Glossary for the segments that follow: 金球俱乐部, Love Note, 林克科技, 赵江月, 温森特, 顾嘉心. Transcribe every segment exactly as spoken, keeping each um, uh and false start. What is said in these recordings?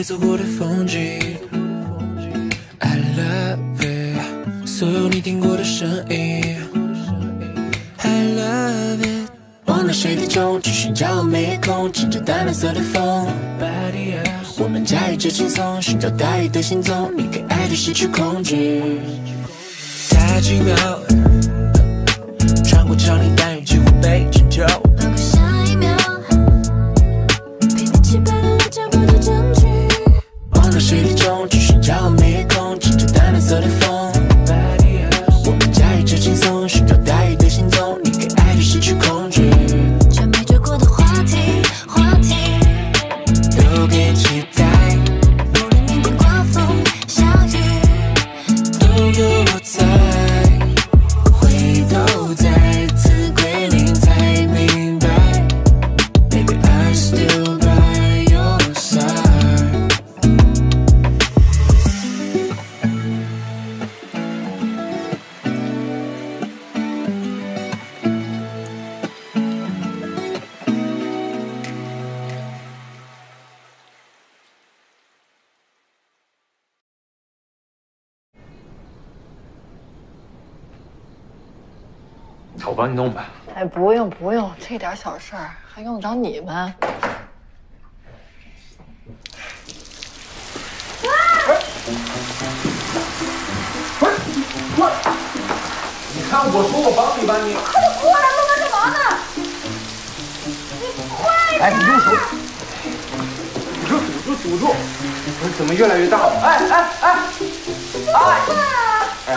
会走过的风景 I love it 所有你听过的声音 I love it 忘了谁的钟去寻找没空乘着淡蓝色的风我们驾驭着轻松寻找大雨的行踪你给爱的失去恐惧太奇妙穿过长林淡雨几乎被拯救水的钟去寻找夜空，乘着淡蓝色的风，我们驾驭着轻松，寻找大雨的行踪。你给爱的失去恐惧，却没追过的话题，话题都给期待。无论明天刮风下雨，都有我在，回头再次归零，才明白。Baby, I'm still by your side。我帮你弄吧。哎，不用不用，这点小事儿还用得着你们？啊！过来！你看我说我帮你吧，你快点过来，慢慢干嘛呢？你快点！哎，你用手堵住堵住堵住！不是怎么越来越大了？哎哎哎！哎！啊！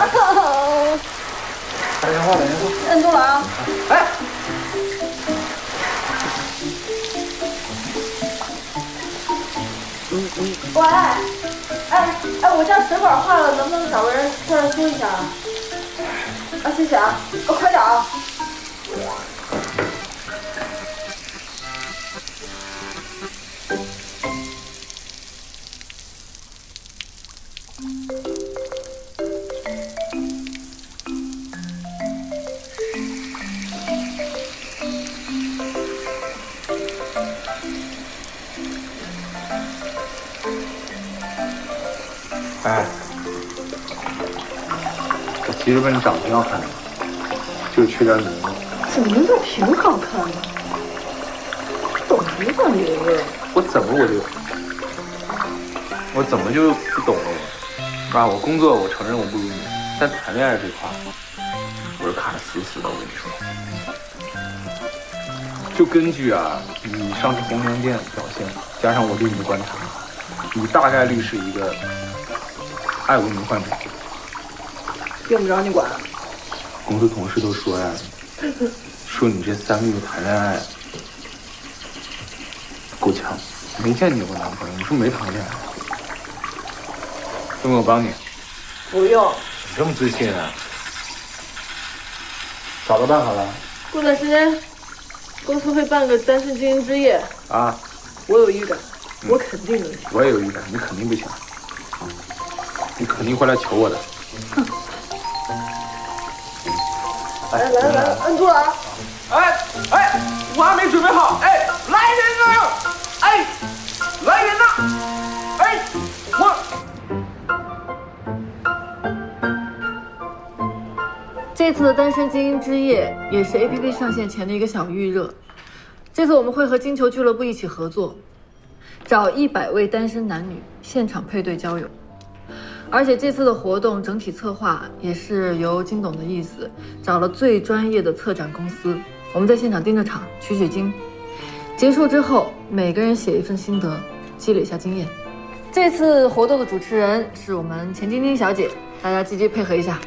打电话，打电话！摁住了啊！哎，嗯嗯。喂，哎哎，我这儿水管坏了，能不能找个人过来修一下啊？啊，谢谢啊！哦，快点啊！其实问你长得挺好看的，就是缺点女人。怎么能叫挺好看呢？懂什么叫女人？我怎么我就我怎么就不懂了？妈，我工作我承认我不如你，但谈恋爱这块，我是卡得死死的。我跟你说，就根据啊你上次红娘店表现，加上我对你的观察，你大概率是一个爱文明患者。用不着你管。公司同事都说呀，说你这三个月谈恋爱够呛，没见你有个男朋友，你是没谈恋爱。要不我帮你？不用。你这么自信啊？找到办法了？过段时间公司会办个单身精英之夜。啊！我有预感，嗯、我肯定能行。我也有预感，你肯定不行，你肯定会来求我的。哼、嗯。来来来，摁住了啊！哎哎，我还没准备好。哎，来人呐！哎，来人呐！哎，我这次的单身精英之夜也是 A P P 上线前的一个小预热。这次我们会和金球俱乐部一起合作，找一百位单身男女现场配对交友。而且这次的活动整体策划也是由金董的意思，找了最专业的策展公司。我们在现场盯着场取取经，结束之后每个人写一份心得，积累一下经验。这次活动的主持人是我们钱晶晶小姐，大家积极配合一下。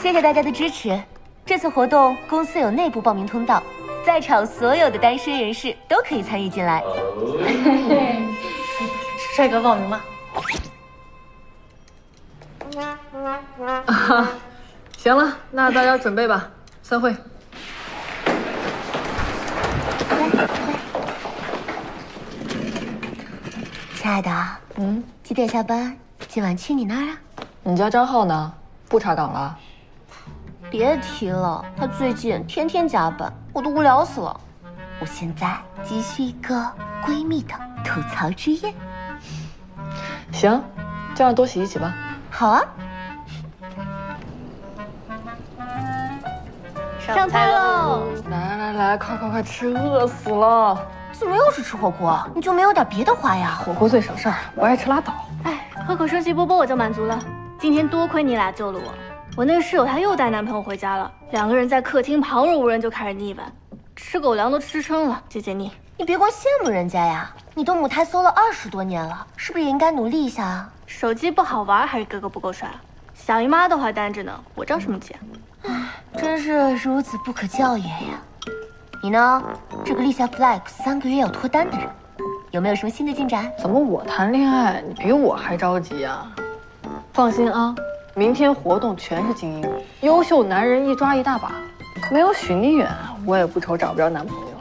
谢谢大家的支持。这次活动公司有内部报名通道，在场所有的单身人士都可以参与进来。帅哥报名吗？啊，行了，那大家准备吧，散会。亲爱的，嗯，几点下班？今晚去你那儿啊？你家张浩呢？不查岗了？别提了，他最近天天加班，我都无聊死了。我现在急需一个闺蜜的吐槽之夜。行，这样多洗一洗吧。好啊。 上菜喽！来来来，快快快吃，饿死了！怎么又是吃火锅？你就没有点别的花样？火锅最省事儿，不爱吃拉倒。哎，喝口生气波波我就满足了。今天多亏你俩救了我。我那个室友她又带男朋友回家了，两个人在客厅旁若无人就开始腻歪，吃狗粮都吃撑了，解解腻。你别光羡慕人家呀，你都母胎搜了二十多年了，是不是也应该努力一下啊？手机不好玩，还是哥哥不够帅？小姨妈都还单着呢，我着什么急啊？ 真是孺子不可教也呀！你呢？这个立下 flag 三个月要脱单的人，有没有什么新的进展？怎么我谈恋爱，你比我还着急呀？放心啊，明天活动全是精英，优秀男人一抓一大把。没有许宁远，我也不愁找不着男朋友。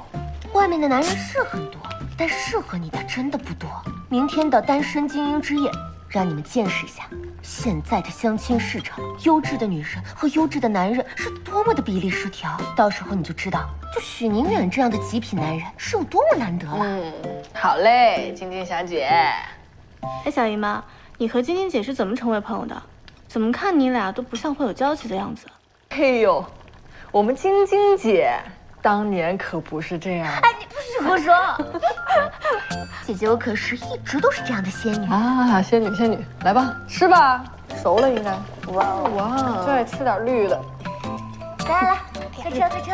外面的男人是很多，但适合你的真的不多。明天的单身精英之夜，让你们见识一下。 现在的相亲市场，优质的女人和优质的男人是多么的比例失调，到时候你就知道，就许宁远这样的极品男人是有多么难得了。嗯，好嘞，晶晶小姐。哎，小姨妈，你和晶晶姐是怎么成为朋友的？怎么看你俩都不像会有交集的样子？哎呦，我们晶晶姐当年可不是这样。哎，你不许胡说！姐姐，我可是一直都是这样的仙女啊！仙女，仙女，来吧，吃吧，熟了应该。哇哇，就爱吃点绿的。来来来，快吃快吃。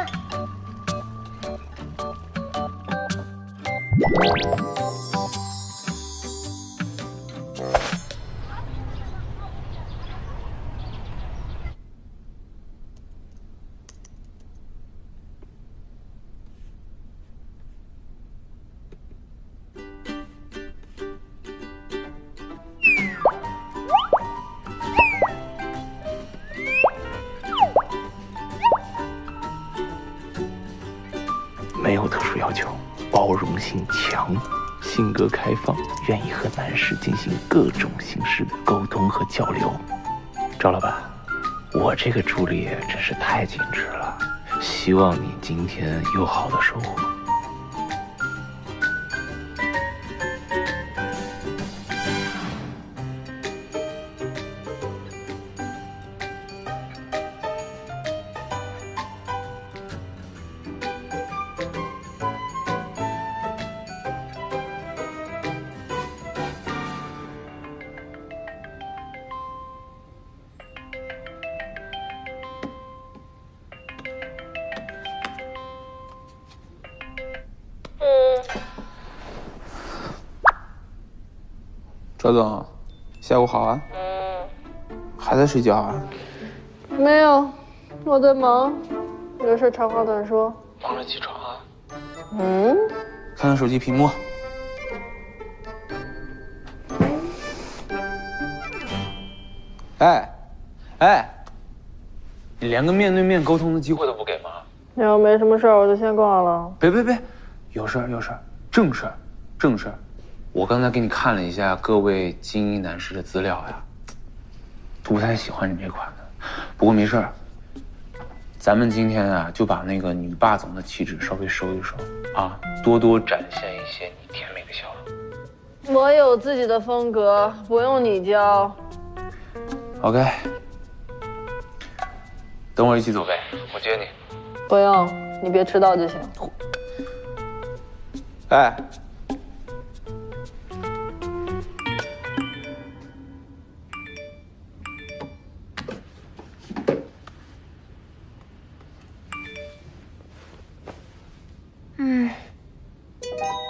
没有特殊要求，包容性强，性格开放，愿意和男士进行各种形式的沟通和交流。赵老板，我这个助理真是太尽职了，希望你今天有好的收获。赵总，下午好啊！还在睡觉啊？没有，我在忙，有事长话短说。忙着起床啊？嗯。看看手机屏幕。哎，哎，你连个面对面沟通的机会都不给吗？要没什么事儿，我就先挂了。别别别，有事儿有事儿，正事儿，正事儿。 我刚才给你看了一下各位精英男士的资料呀，不太喜欢你这款的，不过没事儿，咱们今天啊就把那个女霸总的气质稍微收一收啊，多多展现一些你甜美的笑容。我有自己的风格，不用你教。OK， 等我一起走呗，我接你。不用，你别迟到就行。哎。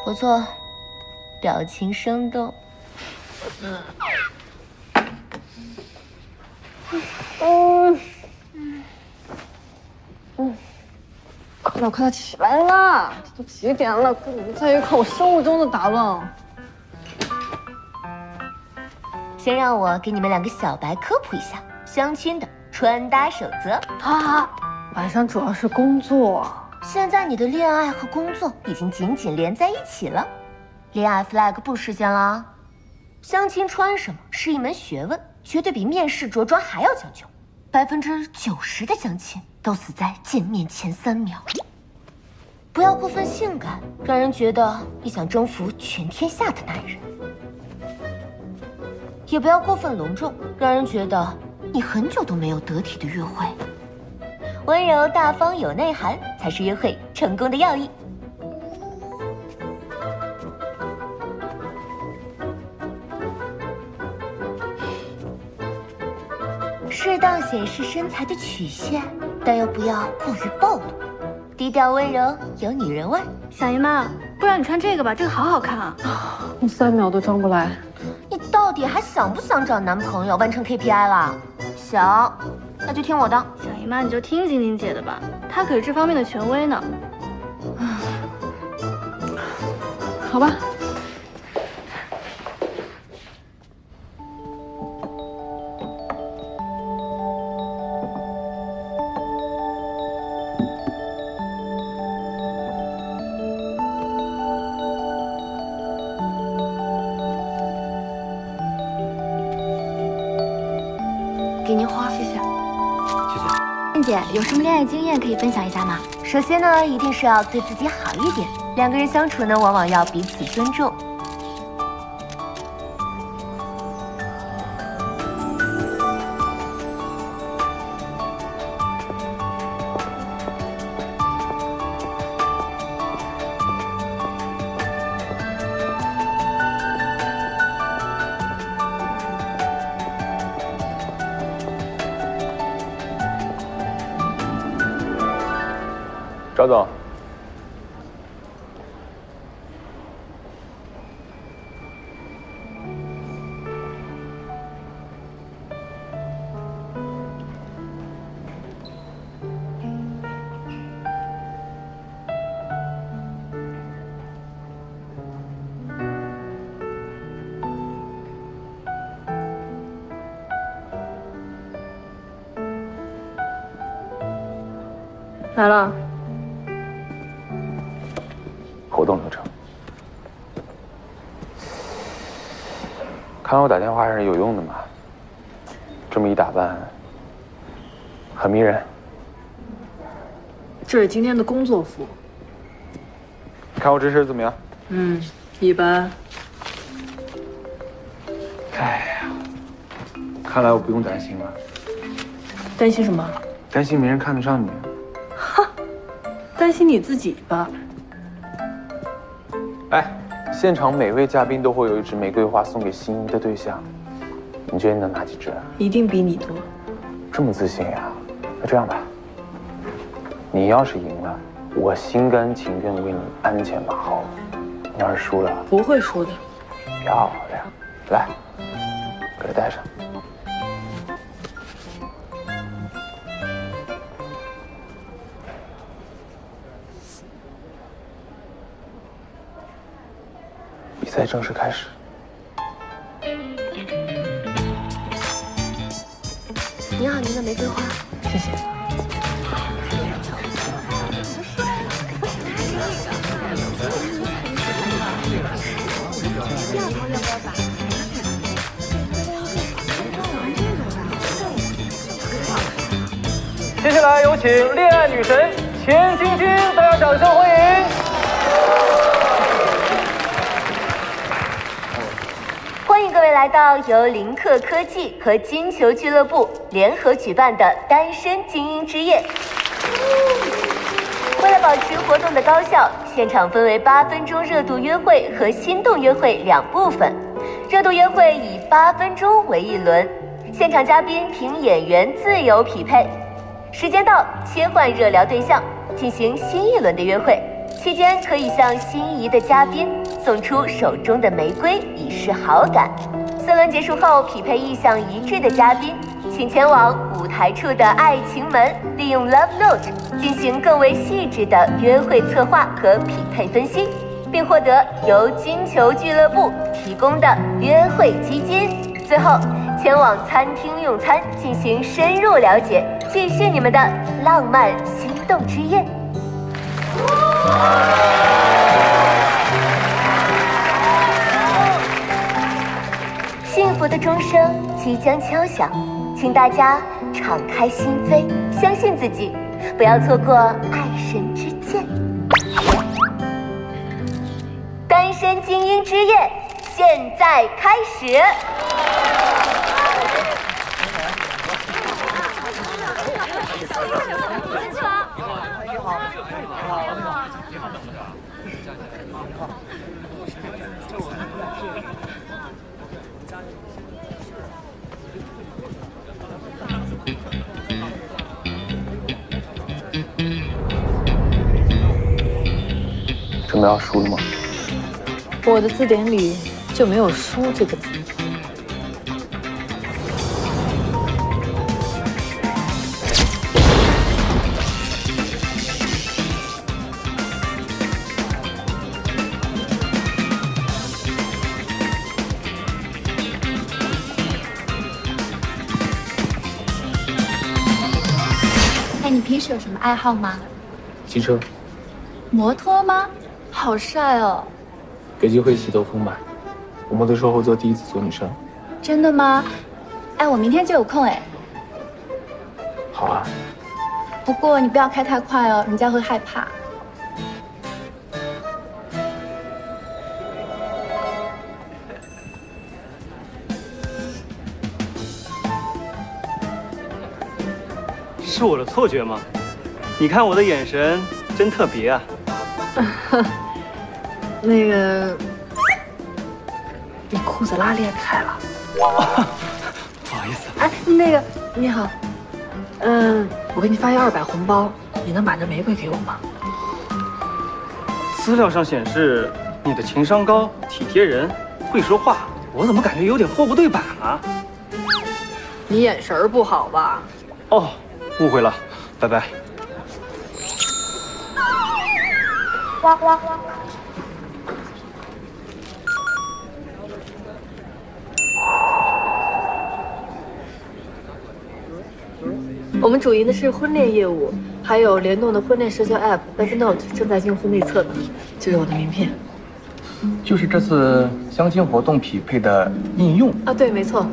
不错，表情生动。嗯嗯嗯，快点快点起来啦！这都几点了？你再一看我生物钟都打乱了。先让我给你们两个小白科普一下相亲的穿搭守则。好好好，晚上主要是工作。 现在你的恋爱和工作已经紧紧连在一起了，恋爱 flag 不实现了。相亲穿什么是一门学问，绝对比面试着装还要讲究。百分之九十的相亲都死在见面前三秒。不要过分性感，让人觉得你想征服全天下的男人；也不要过分隆重，让人觉得你很久都没有得体的约会。温柔大方有内涵，才是约会成功的要义。 适当显示身材的曲线，但又不要过于暴露，低调温柔有女人味。小姨妈，不然你穿这个吧，这个好好看啊！我三秒都张不来。你到底还想不想找男朋友？完成 K P I 了？想，那就听我的。小姨妈，你就听晶晶姐的吧，她可是这方面的权威呢。好吧。 给您花，谢谢，谢谢。燕姐有什么恋爱经验可以分享一下吗？首先呢，一定是要对自己好一点。两个人相处呢，往往要彼此尊重。赵总，来了。 活动流程，看我打电话还是有用的嘛。这么一打扮，很迷人。这是今天的工作服。看我这身怎么样？嗯，一般。哎呀，看来我不用担心了。担心什么？担心没人看得上你。哈，担心你自己吧。 哎，现场每位嘉宾都会有一支玫瑰花送给心仪的对象，你觉得你能拿几支？一定比你多。这么自信呀、啊？那这样吧，你要是赢了，我心甘情愿为你鞍前马后；你要是输了，不会输的。漂亮，来，给它戴上。比赛正式开始。您好，您的玫瑰花，谢谢。接下来有请恋爱女神钱晶晶，大家掌声欢迎。 各位来到由林克科技和金球俱乐部联合举办的单身精英之夜。为了保持活动的高效，现场分为八分钟热度约会和心动约会两部分。热度约会以八分钟为一轮，现场嘉宾凭眼缘自由匹配。时间到，切换热聊对象，进行新一轮的约会。期间可以向心仪的嘉宾 送出手中的玫瑰以示好感。四轮结束后，匹配意向一致的嘉宾，请前往舞台处的爱情门，利用 Love Note 进行更为细致的约会策划和匹配分析，并获得由金球俱乐部提供的约会基金。最后，前往餐厅用餐，进行深入了解，继续你们的浪漫心动之夜。 幸福的钟声即将敲响，请大家敞开心扉，相信自己，不要错过爱神之箭。精英之夜现在开始。准备要输了吗？我的字典里就没有输这个字。哎，你平时有什么爱好吗？骑车。摩托吗？好帅哦！给机会一起兜风吧。我们对售后座第一次做女生。真的吗？哎，我明天就有空哎。好啊。不过你不要开太快哦，人家会害怕。是我的错觉吗？你看我的眼神真特别啊。那个，你裤子拉链开了，不好意思。哎，那个，你好，嗯，我给你发一二百红包，你能把这玫瑰给我吗？资料上显示你的情商高、体贴人、会说话，我怎么感觉有点货不对版啊？你眼神不好吧？哦，误会了，拜拜。哇哇哇！我们主营的是婚恋业务，还有联动的婚恋社交 App Love Note 正在用户内测呢。这是我的名片，就是这次相亲活动匹配的应用啊。对，没错。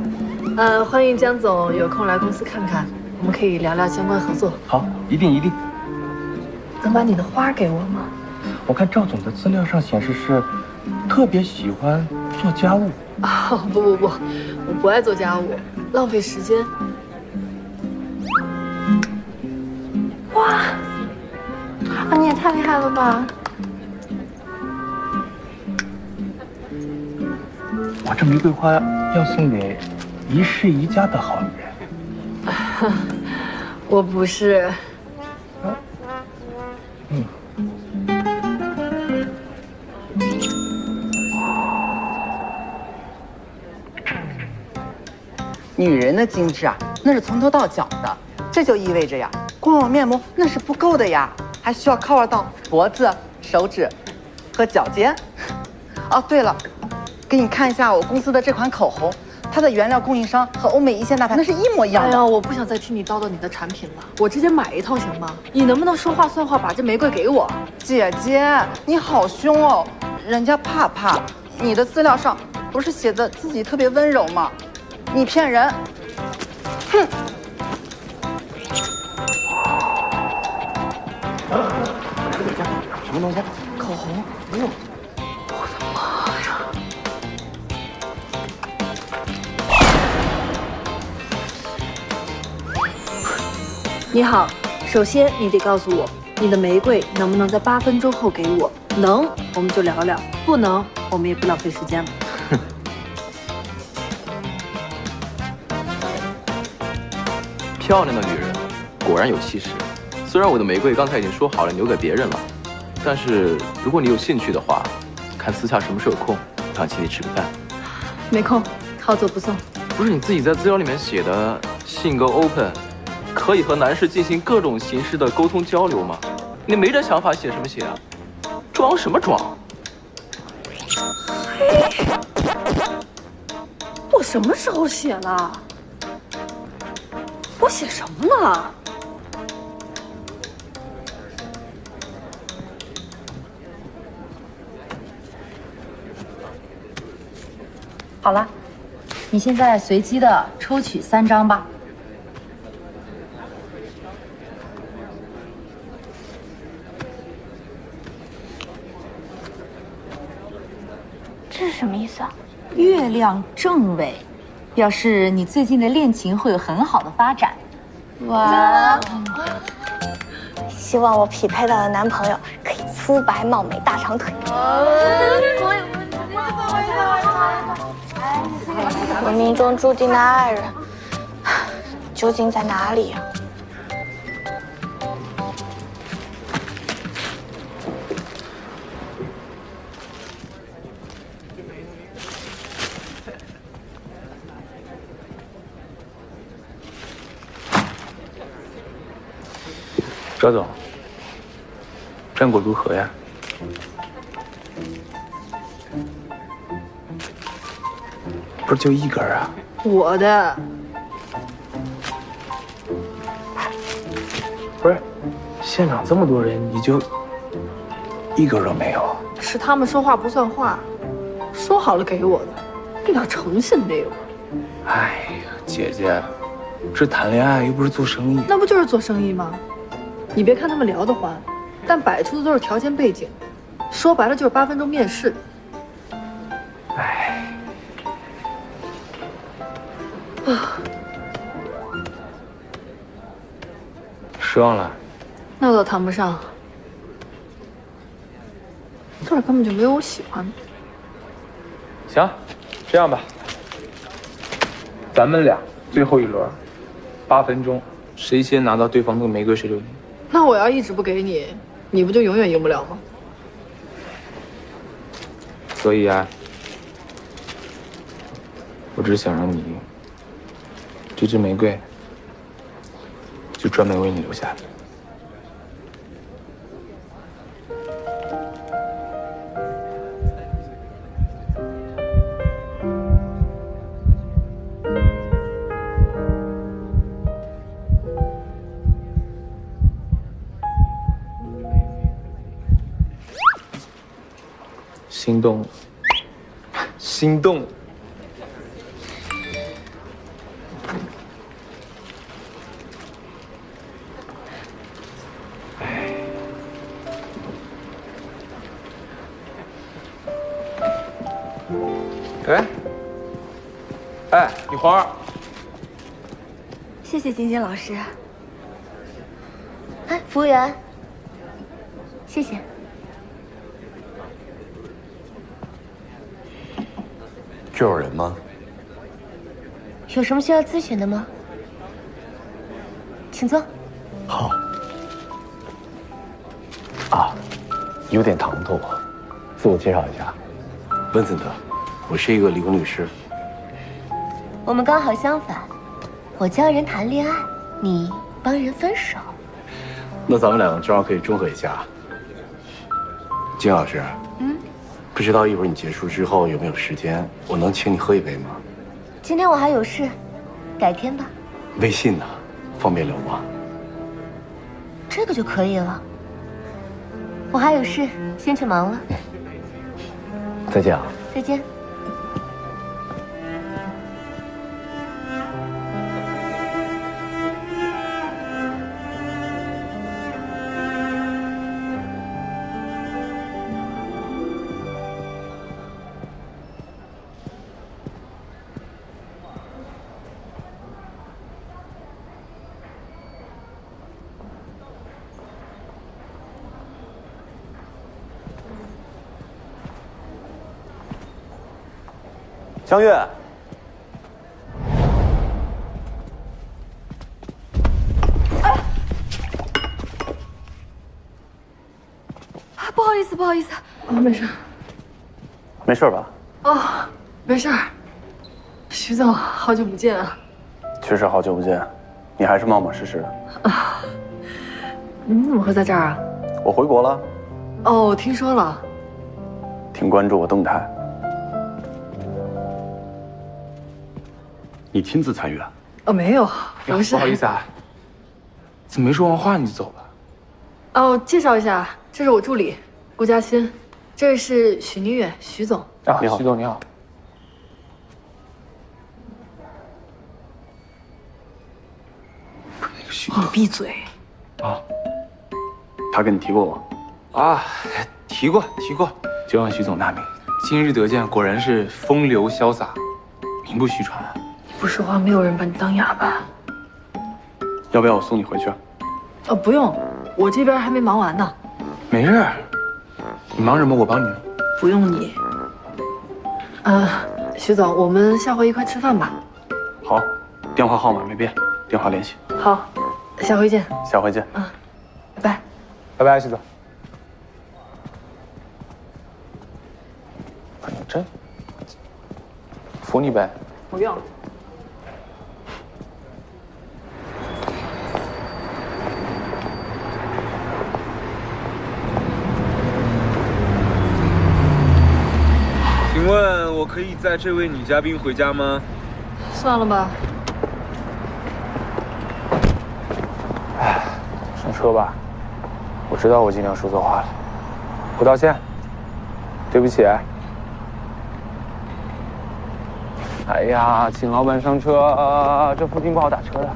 呃，欢迎江总有空来公司看看，我们可以聊聊相关合作。好，一定一定。能把你的花给我吗？我看赵总的资料上显示是特别喜欢做家务啊。哦，不不不，我不爱做家务，浪费时间。哇，啊，你也太厉害了吧！我这玫瑰花要送给一世一家的好女人。啊，我不是。啊，嗯。女人的精致啊，那是从头到脚的，这就意味着呀，光有面膜那是不够的呀，还需要 cover 到脖子、手指和脚尖。哦，对了，给你看一下我公司的这款口红，它的原料供应商和欧美一线大牌那是一模一样的。哎呀，我不想再听你叨叨你的产品了，我直接买一套行吗？你能不能说话算话，把这玫瑰给我？姐姐，你好凶哦，人家怕怕。你的资料上不是写的自己特别温柔吗？你骗人！哼！什么东西？口红。哎呦！我的妈呀！你好，首先你得告诉我，你的玫瑰能不能在八分钟后给我？能，我们就聊聊；不能，我们也不浪费时间了。漂亮的女人果然有气势。虽然我的玫瑰刚才已经说好了留给别人了，但是如果你有兴趣的话，看私下什么时候有空，想请你吃个饭。没空，好走不送。不是你自己在资料里面写的性格 open， 可以和男士进行各种形式的沟通交流吗？你没这想法写什么写啊？装什么装？我什么时候写了？我写什么呢？好了，你现在随机的抽取三张吧。这是什么意思啊？月亮正位，表示你最近的恋情会有很好的发展。哇！希望我匹配到的男朋友可以肤白貌美、大长腿。我命中注定的爱人究竟在哪里呀？ 赵总，战果如何呀？不是就一根啊？我的。不是，现场这么多人，你就一根都没有？是他们说话不算话，说好了给我的，一点诚信没有。哎呀，姐姐，这谈恋爱又不是做生意。那不就是做生意吗？ 你别看他们聊得欢，但摆出的都是条件背景，说白了就是八分钟面试。哎，啊，失望了？那倒谈不上，这儿根本就没有我喜欢的。行，这样吧，咱们俩最后一轮，八分钟，谁先拿到对方的玫瑰谁就赢。 那我要一直不给你，你不就永远赢不了吗？所以啊，我只想让你赢。这支玫瑰就专门为你留下的。心动，心动。哎，哎，哎，女花儿，谢谢晶晶老师。哎，服务员，谢谢。 这有人吗？有什么需要咨询的吗？请坐。好。啊，有点唐突，自我介绍一下。温森特，我是一个离婚律师。我们刚好相反，我教人谈恋爱，你帮人分手。那咱们两个正好可以中和一下。金老师。嗯。 不知道一会儿你结束之后有没有时间，我能请你喝一杯吗？今天我还有事，改天吧。微信呢？方便留吗？这个就可以了。我还有事，先去忙了。再见啊！再见。江月，哎，不好意思，不好意思，啊，没事，没事吧？哦，没事。徐总，好久不见啊！确实好久不见，你还是冒冒失失的。啊，你怎么会在这儿啊？我回国了。哦，我听说了。挺关注我动态。 你亲自参与啊？哦，没有，不是。不好意思啊，怎么没说完话你就走了？哦，介绍一下，这是我助理顾佳欣，这是许宁远，许总。啊，你好，许总你好。不是那个许总。你闭嘴。啊。他跟你提过吗？啊，提过提过，就让许总纳名。今日得见，果然是风流潇洒，名不虚传啊！你不说话，没有人把你当哑巴。要不要我送你回去？哦，不用，我这边还没忙完呢。没事，你忙什么？我帮你。不用你。呃，徐总，我们下回一块吃饭吧。好，电话号码没变，电话联系。好，下回见。下回见。嗯，拜拜。拜拜，徐总。 真服你呗，不用。请问我可以载这位女嘉宾回家吗？算了吧。哎，上车吧。我知道我今天说错话了，我道歉，对不起。 哎呀，请老板上车，呃、这附近不好打车的。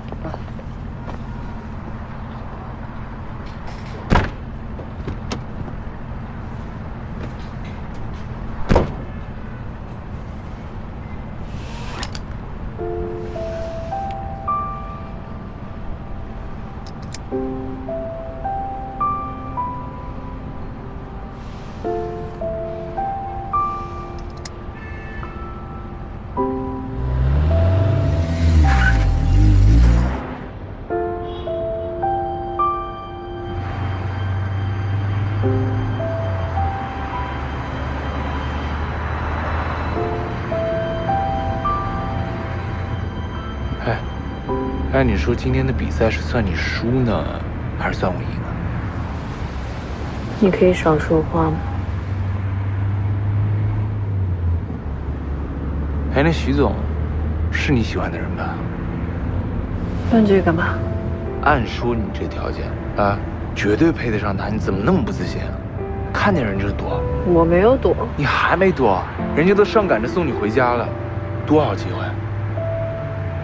那你说今天的比赛是算你输呢，还是算我赢啊？你可以少说话吗？哎，那徐总，是你喜欢的人吧？问这干嘛？按说你这条件啊，绝对配得上他，你怎么那么不自信啊？看见人就躲。我没有躲。你还没躲，人家都上赶着送你回家了，多好机会，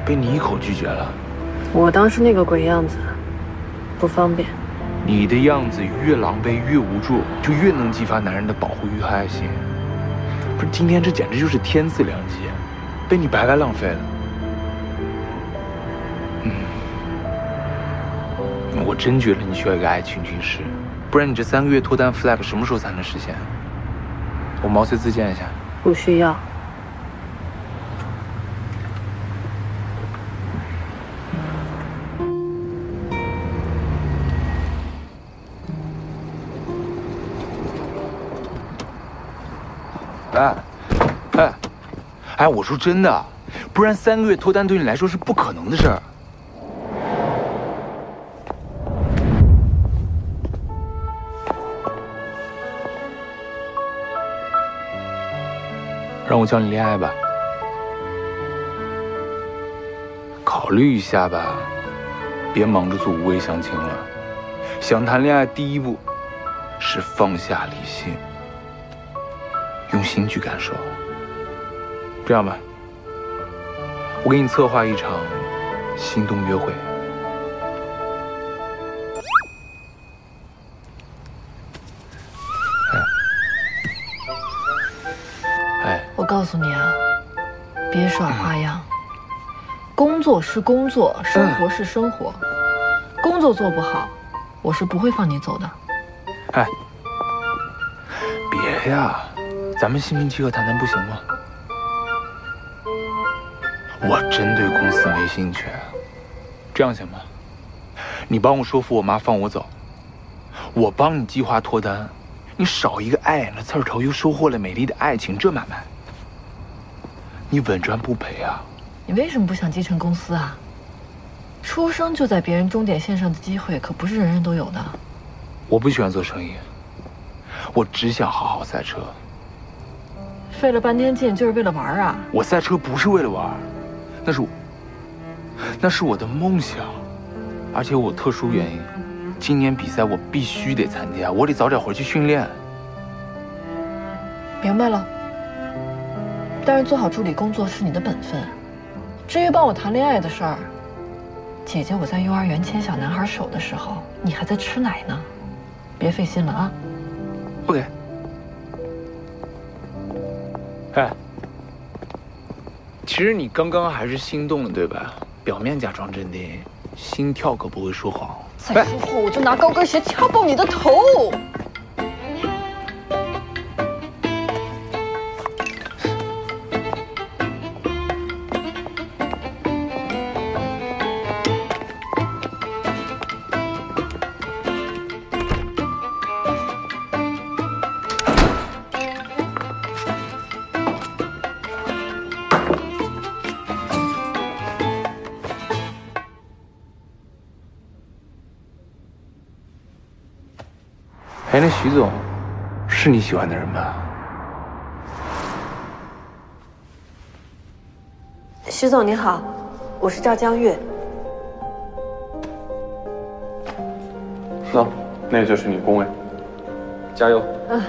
被你一口拒绝了。 我当时那个鬼样子，不方便。你的样子越狼狈越无助，就越能激发男人的保护欲和爱心。不是，今天这简直就是天赐良机，被你白白浪费了。嗯，我真觉得你需要一个爱情军师，不然你这三个月脱单 flag 什么时候才能实现？我毛遂自荐一下。不需要。 哎，哎，哎！我说真的，不然三个月脱单对你来说是不可能的事儿。让我教你恋爱吧，考虑一下吧，别忙着做无谓相亲了。想谈恋爱，第一步是放下理性。 用心去感受。这样吧，我给你策划一场心动约会。哎，哎我告诉你啊，别耍花样。工作是工作，生活是生活。嗯、工作做不好，我是不会放你走的。哎，别呀。 咱们心平气和谈谈不行吗？我真对公司没兴趣，这样行吗？你帮我说服我妈放我走，我帮你计划脱单，你少一个碍眼的刺头，又收获了美丽的爱情，这买卖你稳赚不赔啊！你为什么不想继承公司啊？出生就在别人终点线上的机会，可不是人人都有的。我不喜欢做生意，我只想好好赛车。 费了半天劲就是为了玩啊！我赛车不是为了玩，那是我，那是我的梦想，而且我特殊原因，今年比赛我必须得参加，我得早点回去训练。明白了，但是做好助理工作是你的本分。至于帮我谈恋爱的事儿，姐姐我在幼儿园牵小男孩手的时候，你还在吃奶呢，别费心了啊。不给。哎，其实你刚刚还是心动了，对吧？表面假装镇定，心跳可不会说谎。再说谎，我就拿高跟鞋掐爆你的头！哎，那徐总，是你喜欢的人吧？徐总你好，我是赵江月。那，那就是你工位，加油。嗯。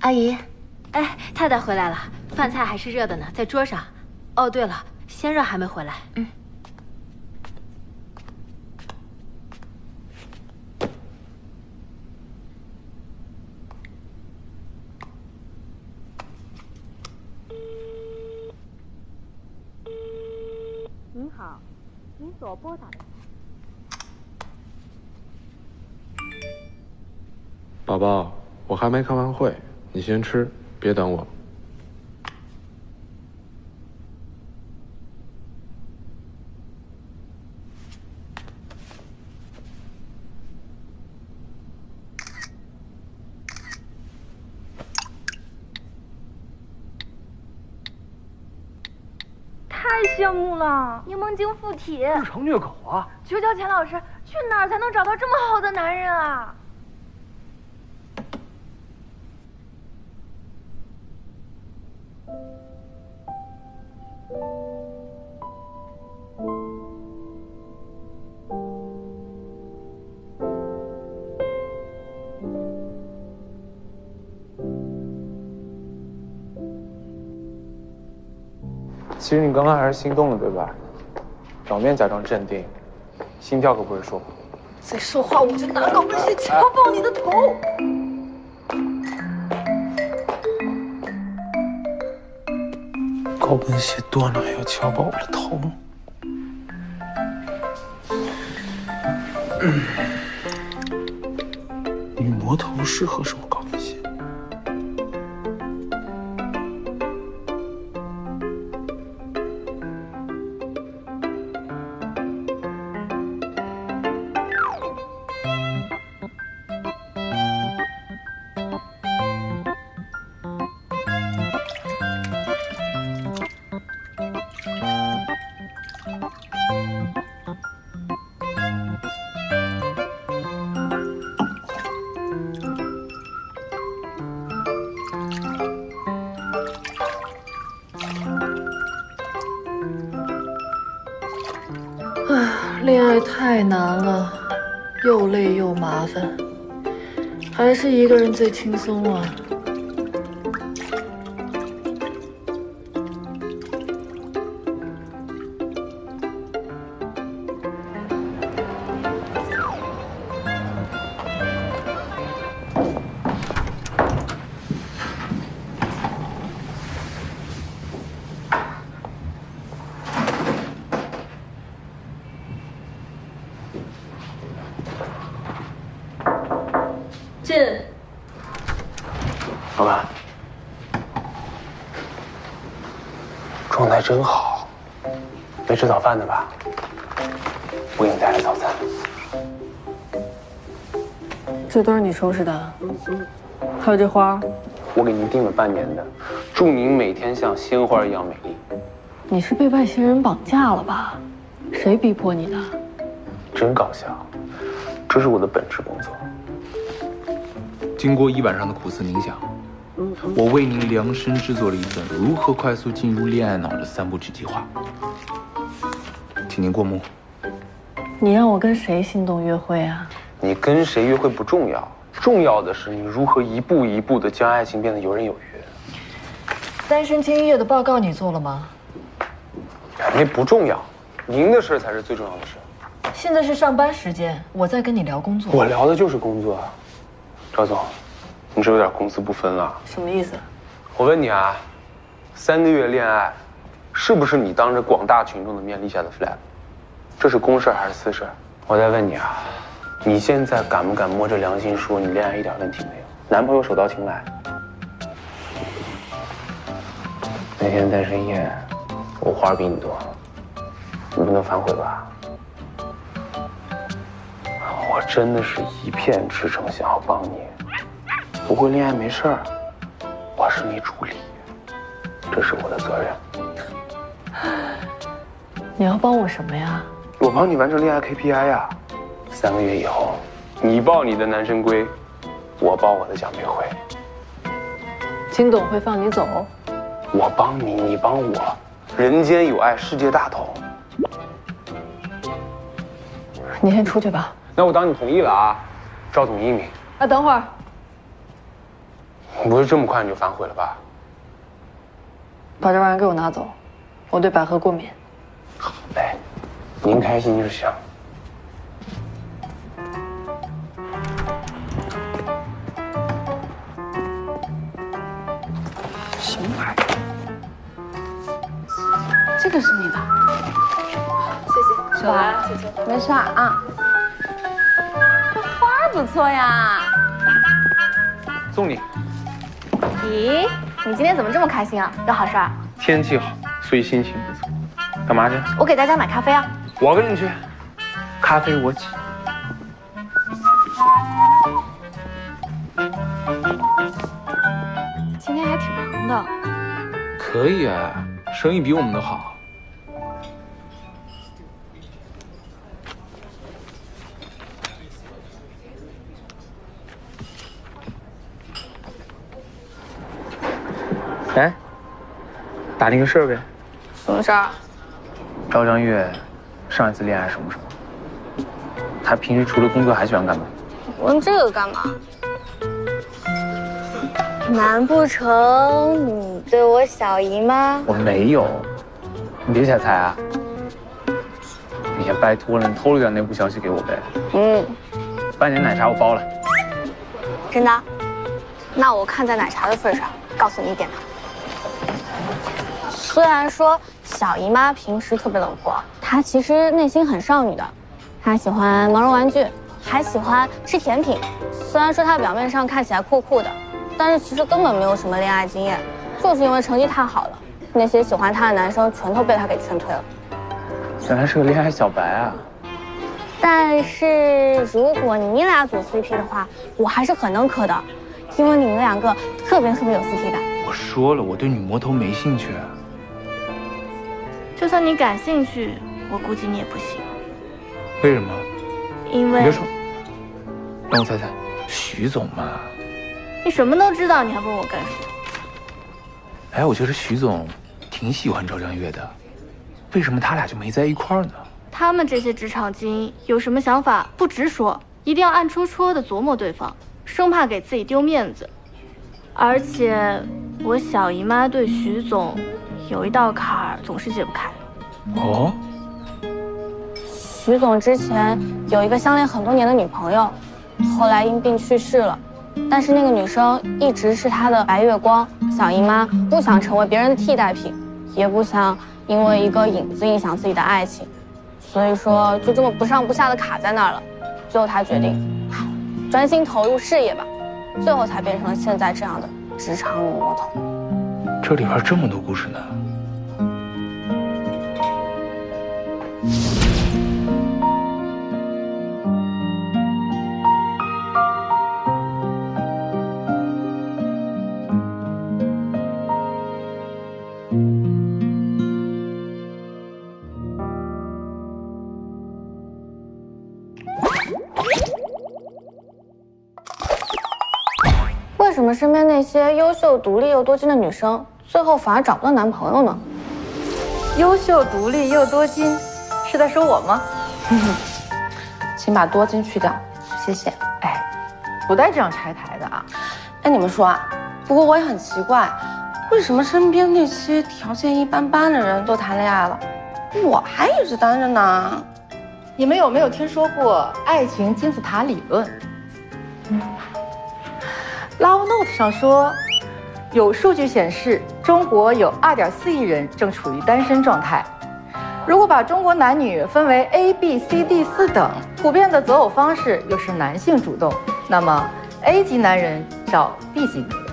阿姨，哎，太太回来了，饭菜还是热的呢，在桌上。哦，对了，鲜肉还没回来。嗯。您好，您所拨打的。宝宝，我还没开完会。你先吃，别等我。太羡慕了，柠檬精附体，不成虐狗啊！求求钱老师，去哪儿才能找到这么好的男人啊？其实你刚刚还是心动了，对吧？表面假装镇定，心跳可不会说谎。再说话，我就拿高跟鞋掐爆你的头！高跟鞋断了还要掐爆我的头？女魔头适合什么高跟鞋？恋爱太难了，又累又麻烦，还是一个人最轻松啊。见。老板，状态真好，没吃早饭的吧？我给你带来早餐。这都是你收拾的，还有这花，我给您订了半年的，祝您每天像鲜花一样美丽。你是被外星人绑架了吧？谁逼迫你的？真搞笑，这是我的本职工作。 经过一晚上的苦思冥想，我为您量身制作了一份如何快速进入恋爱脑的三部曲计划，请您过目。你让我跟谁心动约会啊？你跟谁约会不重要，重要的是你如何一步一步的将爱情变得游刃有余。单身精英夜的报告你做了吗？那不重要，您的事才是最重要的事。现在是上班时间，我在跟你聊工作。我聊的就是工作啊。 赵总，你这有点公私不分了。什么意思？我问你啊，三个月恋爱，是不是你当着广大群众的面立下的 flag？ 这是公事还是私事？我再问你啊，你现在敢不敢摸着良心说你恋爱一点问题没有，男朋友手到擒来？那天单身夜，我花比你多，你不能反悔吧？ 我真的是一片赤诚，想要帮你。不会恋爱没事儿，我是你助理，这是我的责任。你要帮我什么呀？我帮你完成恋爱 K P I 呀。三个月以后，你抱你的男神龟，我抱我的蒋培慧。金董会放你走？我帮你，你帮我。人间有爱，世界大同。你先出去吧。 那我当你同意了啊，赵总英明。啊，等会儿，不是这么快你就反悔了吧？把这玩意儿给我拿走，我对百合过敏。好嘞，您开心就行。什么玩意儿？这个是你的，谢谢。小兰，没事啊。 不错呀，送你。咦，你今天怎么这么开心啊？有好事儿？天气好，所以心情不错。干嘛去？我给大家买咖啡啊。我跟你去，咖啡我请。今天还挺忙的。可以啊，生意比我们的好。 哎，打听个事儿呗。什么事儿？赵章岳上一次恋爱什么时候？他平时除了工作还喜欢干嘛？问这个干嘛？难不成你对我小姨妈？我没有，你别瞎猜啊！你也拜托了，你偷了点内部消息给我呗。嗯。半年奶茶我包了。真的？那我看在奶茶的份上，告诉你一点吧。 虽然说小姨妈平时特别冷酷，她其实内心很少女的。她喜欢毛绒玩具，还喜欢吃甜品。虽然说她表面上看起来酷酷的，但是其实根本没有什么恋爱经验。就是因为成绩太好了，那些喜欢她的男生全都被她给劝退了。原来是个恋爱小白啊！但是如果你俩组 C P 的话，我还是很认可的，因为你们两个特别特别有 C P 感。我说了，我对女魔头没兴趣。 就算你感兴趣，我估计你也不行。为什么？因为……你别说，让我猜猜，徐总嘛。你什么都知道，你还问我干什么？哎，我觉得徐总挺喜欢赵章岳的，为什么他俩就没在一块儿呢？他们这些职场精英有什么想法不直说，一定要暗戳戳的琢磨对方，生怕给自己丢面子。而且，我小姨妈对徐总。 有一道坎儿总是解不开。哦，徐总之前有一个相恋很多年的女朋友，后来因病去世了。但是那个女生一直是他的白月光，小姨妈不想成为别人的替代品，也不想因为一个影子影响自己的爱情，所以说就这么不上不下的卡在那儿了。最后他决定，专心投入事业吧。最后才变成了现在这样的职场女魔头。这里边这么多故事呢。为什么身边那些优秀、独立又多金的女生，最后反而找不到男朋友呢？优秀、独立又多金，是在说我吗？请把多金去掉，谢谢。哎，不带这样拆台的啊！哎，你们说啊，不过我也很奇怪，为什么身边那些条件一般般的人都谈恋爱了，我还一直单着呢？你们有没有听说过爱情金字塔理论？嗯 Love Note 上说，有数据显示，中国有 二点四亿人正处于单身状态。如果把中国男女分为 A、B、C、D 四等，普遍的择偶方式又是男性主动，那么 A 级男人找 B 级女人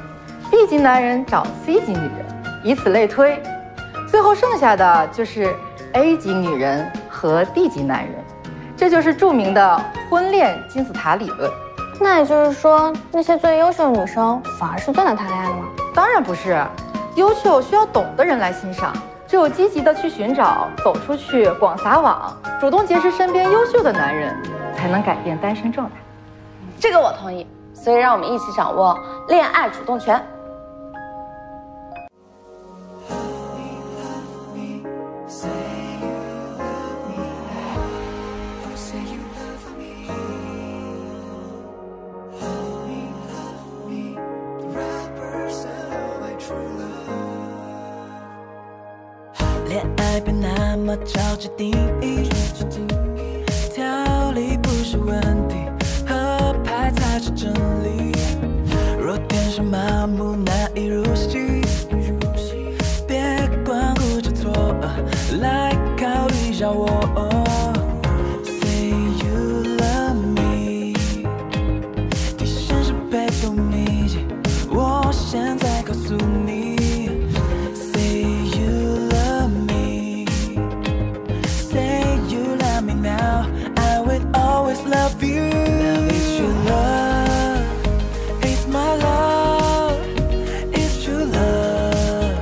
，B 级男人找 C 级女人，以此类推，最后剩下的就是 A 级女人和 D 级男人。这就是著名的婚恋金字塔理论。 那也就是说，那些最优秀的女生反而是最难谈恋爱的吗？当然不是，优秀需要懂的人来欣赏，只有积极的去寻找，走出去，广撒网，主动结识身边优秀的男人，才能改变单身状态。这个我同意，所以让我们一起掌握恋爱主动权。恋爱别那么着急定义，条理不是问题，合拍才是真理。若天生麻木难以入戏，别光顾着错愕，来考虑一下我。Say you love me， 提升是被动秘籍，我现在告诉你。 Love you. Now it's your love, it's my love, it's true love.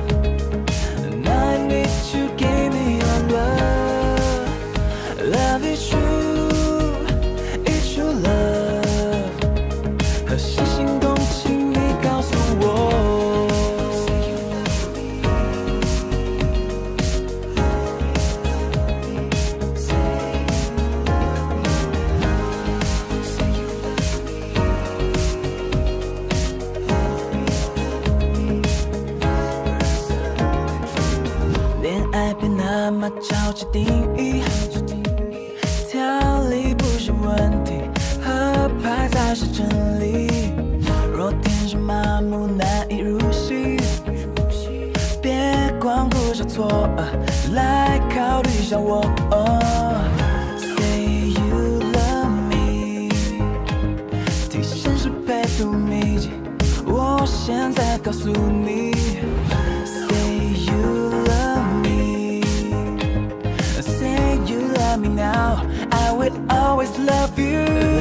And I need you give me your love. Love is true, it's true love. 和谐心动，请你告诉我。 那么着急定义，条理不是问题，合拍才是真理。若天生麻木难以入戏，别光顾着错愕，来考虑一下我。Say you love me， 提升是被动秘籍，我现在告诉你。 Now I will always love you.